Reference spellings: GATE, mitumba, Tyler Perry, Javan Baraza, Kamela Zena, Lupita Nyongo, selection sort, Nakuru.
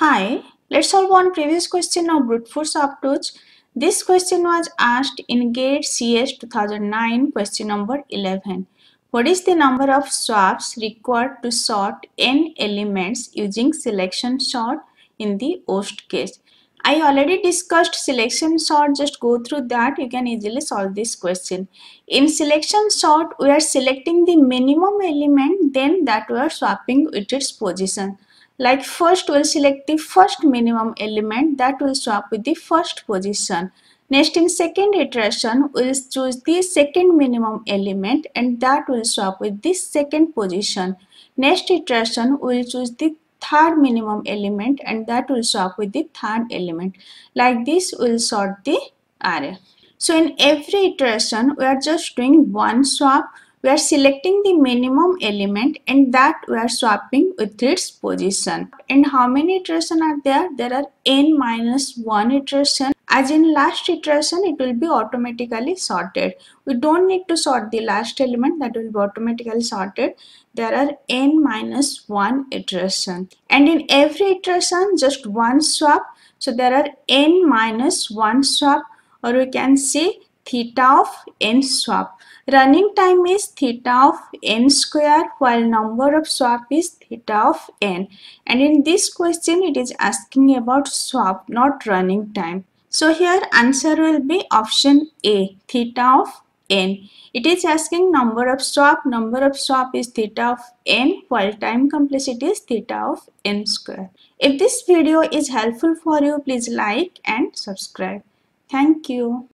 Hi, let's solve one previous question of brute force approach. This question was asked in GATE CS 2009 question number 11. What is the number of swaps required to sort n elements using selection sort in the worst case? I already discussed selection sort, just go through that, you can easily solve this question. In selection sort, we are selecting the minimum element, then that we are swapping with its position. Like first, we'll select the first minimum element, that will swap with the first position. Next, in second iteration, we'll choose the second minimum element and that will swap with the second position. Next iteration, we'll choose the third minimum element and that will swap with the third element. Like this, we'll sort the array. So in every iteration, we are just doing one swap. We are selecting the minimum element and that we are swapping with its position. And how many iterations are there? There are n minus 1 iteration. As in last iteration, it will be automatically sorted. We don't need to sort the last element, that will be automatically sorted. There are n minus 1 iteration. And in every iteration, just one swap. So there are n minus 1 swap, or we can say theta of n swap. Running time is theta of n square, while number of swap is theta of n. And in this question, it is asking about swap, not running time. So here answer will be option A, theta of n. It is asking number of swap is theta of n, while time complexity is theta of n square. If this video is helpful for you, please like and subscribe. Thank you.